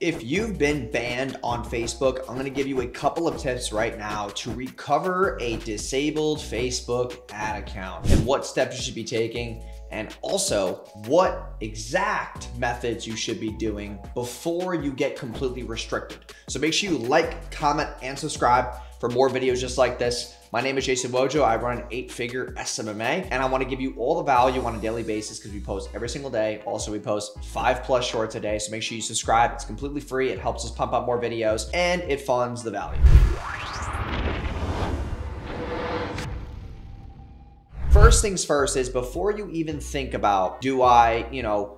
If you've been banned on Facebook, I'm going to give you a couple of tips right now to recover a disabled Facebook ad account and what steps you should be taking, and also what exact methods you should be doing before you get completely restricted. So make sure you like, comment, and subscribe for more videos just like this. My name is Jason Wojo. I run an 8-figure SMMA, and I want to give you all the value on a daily basis because we post every single day. Also, we post 5+ shorts a day, so make sure you subscribe. It's completely free. It helps us pump out more videos, and it funds the value. First things first is before you even think about, do I,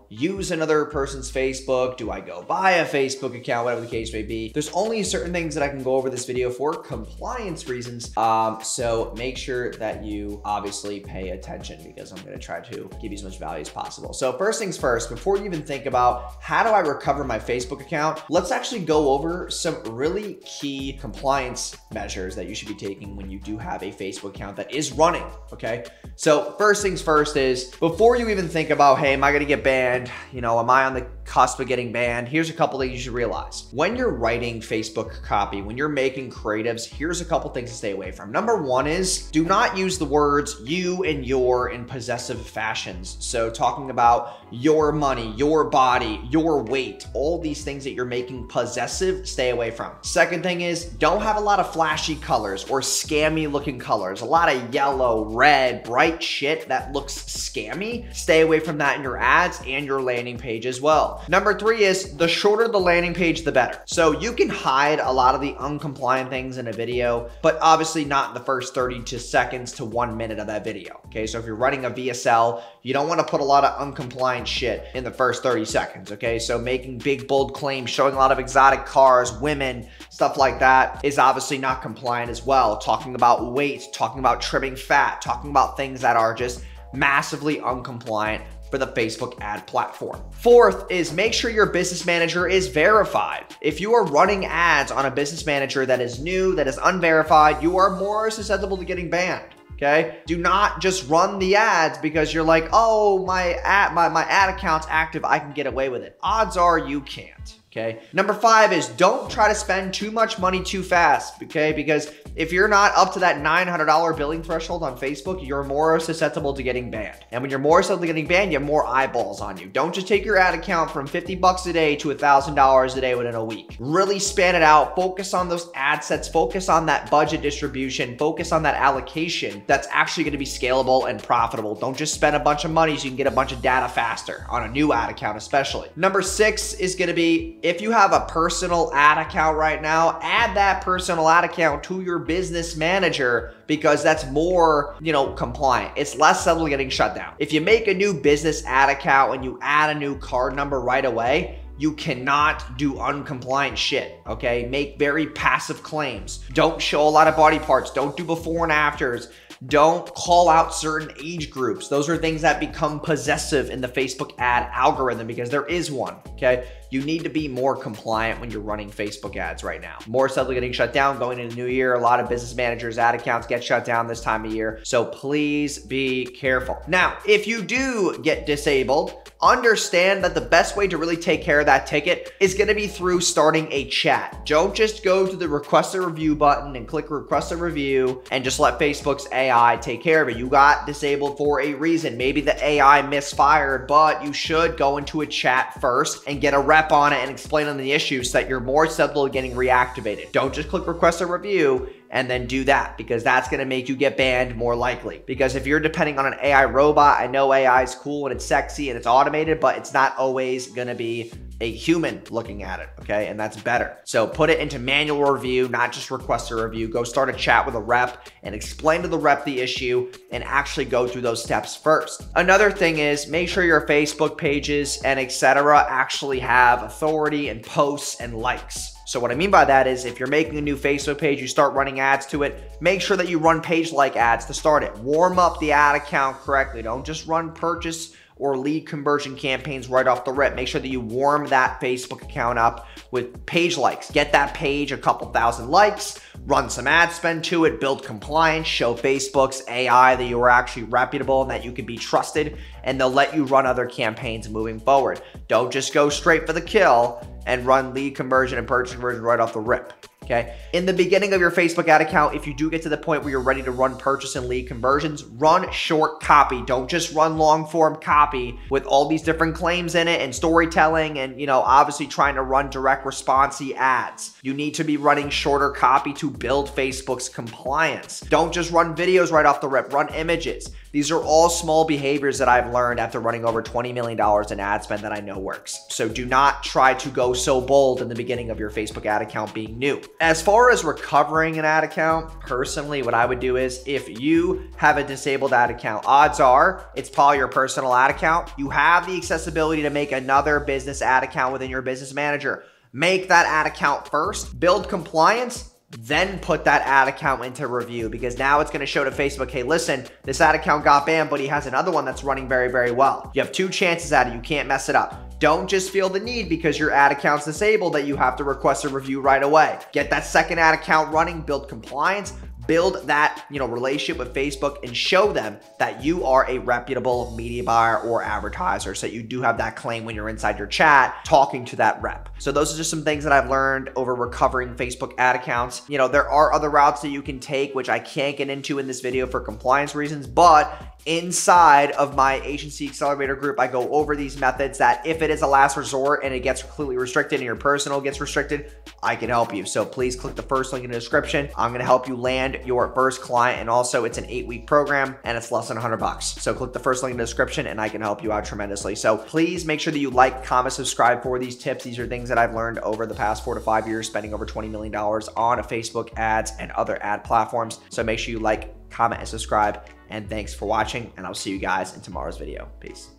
use another person's Facebook? Do I go buy a Facebook account? Whatever the case may be. There's only certain things that I can go over this video for compliance reasons. So make sure that you obviously pay attention because I'm gonna try to give you as much value as possible. So first things first, before you even think about how do I recover my Facebook account, let's actually go over some really key compliance measures that you should be taking when you do have a Facebook account that is running, okay? So first things first is before you even think about, hey, am I gonna get banned? Am I on the cusp of getting banned? Here's a couple things you should realize. When you're writing Facebook copy, when you're making creatives, here's a couple things to stay away from. Number one is do not use the words you and your in possessive fashions. So talking about your money, your body, your weight, all these things that you're making possessive, stay away from. Second thing is don't have a lot of flashy colors or scammy looking colors, a lot of yellow, red, bright shit that looks scammy. Stay away from that in your ads and your landing page as well. Number three is the shorter the landing page, the better. So you can hide a lot of the uncompliant things in a video, but obviously not in the first 30 seconds to 1 minute of that video. Okay, so if you're running a VSL, you don't want to put a lot of uncompliant shit in the first 30 seconds. Okay, so making big, bold claims, showing a lot of exotic cars, women, stuff like that is obviously not compliant as well. Talking about weight, talking about trimming fat, talking about things that are just massively uncompliant for the Facebook ad platform. Fourth is make sure your business manager is verified. If you are running ads on a business manager that is new, that is unverified, you are more susceptible to getting banned. Okay, do not just run the ads because you're like, oh, my ad account's active, I can get away with it. Odds are you can't. Okay. Number five is don't try to spend too much money too fast. Okay, because if you're not up to that $900 billing threshold on Facebook, you're more susceptible to getting banned. And when you're more susceptible to getting banned, you have more eyeballs on you. Don't just take your ad account from $50 a day to $1,000 a day within a week. Really span it out. Focus on those ad sets. Focus on that budget distribution. Focus on that allocation that's actually going to be scalable and profitable. Don't just spend a bunch of money so you can get a bunch of data faster on a new ad account, especially. Number six is going to be, if you have a personal ad account right now, add that personal ad account to your business manager because that's more, compliant. It's less susceptible getting shut down. If you make a new business ad account and you add a new card number right away, you cannot do uncompliant shit, okay? Make very passive claims. Don't show a lot of body parts. Don't do before and afters. Don't call out certain age groups. Those are things that become possessive in the Facebook ad algorithm because there is one, okay? You need to be more compliant when you're running Facebook ads right now. More subtly getting shut down, going into the new year, a lot of business managers' ad accounts get shut down this time of year. So please be careful. Now, if you do get disabled, understand that the best way to really take care of that ticket is gonna be through starting a chat. Don't just go to the request a review button and click request a review and just let Facebook's AI take care of it. You got disabled for a reason. Maybe the AI misfired, but you should go into a chat first and get a rep on it and explain on the issues so that you're more susceptible to getting reactivated. Don't just click request a review and then do that because that's gonna make you get banned more likely. Because if you're depending on an AI robot, I know AI is cool and it's sexy and it's automated, but it's not always gonna be a human looking at it, okay? And that's better. So put it into manual review, not just request a review. Go start a chat with a rep and explain to the rep the issue and actually go through those steps first. Another thing is make sure your Facebook pages and etc. actually have authority and posts and likes. So what I mean by that is if you're making a new Facebook page, you start running ads to it, make sure that you run page like ads to start it. Warm up the ad account correctly. Don't just run purchase or lead conversion campaigns right off the rip. Make sure that you warm that Facebook account up with page likes. Get that page a couple thousand likes, run some ad spend to it, build compliance, show Facebook's AI that you are actually reputable and that you can be trusted, and they'll let you run other campaigns moving forward. Don't just go straight for the kill and run lead conversion and purchase conversion right off the rip. Okay. In the beginning of your Facebook ad account, if you do get to the point where you're ready to run purchase and lead conversions, run short copy. Don't just run long form copy with all these different claims in it and storytelling and, you know, obviously trying to run direct response-y ads. You need to be running shorter copy to build Facebook's compliance. Don't just run videos right off the rip, run images. These are all small behaviors that I've learned after running over $20 million in ad spend that I know works. So do not try to go so bold in the beginning of your Facebook ad account being new. As far as recovering an ad account, personally, what I would do is if you have a disabled ad account, odds are it's probably your personal ad account. You have the accessibility to make another business ad account within your business manager. Make that ad account first, build compliance, then put that ad account into review, because now it's going to show to Facebook, hey, listen, this ad account got banned, but he has another one that's running very, very well. You have two chances at it. You can't mess it up. Don't just feel the need because your ad account's disabled that you have to request a review right away. Get that second ad account running, build compliance, build that, you know, relationship with Facebook and show them that you are a reputable media buyer or advertiser. So you do have that claim when you're inside your chat talking to that rep. So those are just some things that I've learned over recovering Facebook ad accounts. You know, there are other routes that you can take, which I can't get into in this video for compliance reasons, but inside of my agency accelerator group, I go over these methods that if it is a last resort and it gets completely restricted and your personal gets restricted, I can help you. So please click the first link in the description. I'm going to help you land your first client. And also it's an 8-week program and it's less than $100. So click the first link in the description and I can help you out tremendously. So please make sure that you like, comment, subscribe for these tips. These are things that I've learned over the past 4 to 5 years, spending over $20 million on Facebook ads and other ad platforms. So make sure you like, comment, and subscribe. And thanks for watching, and I'll see you guys in tomorrow's video. Peace.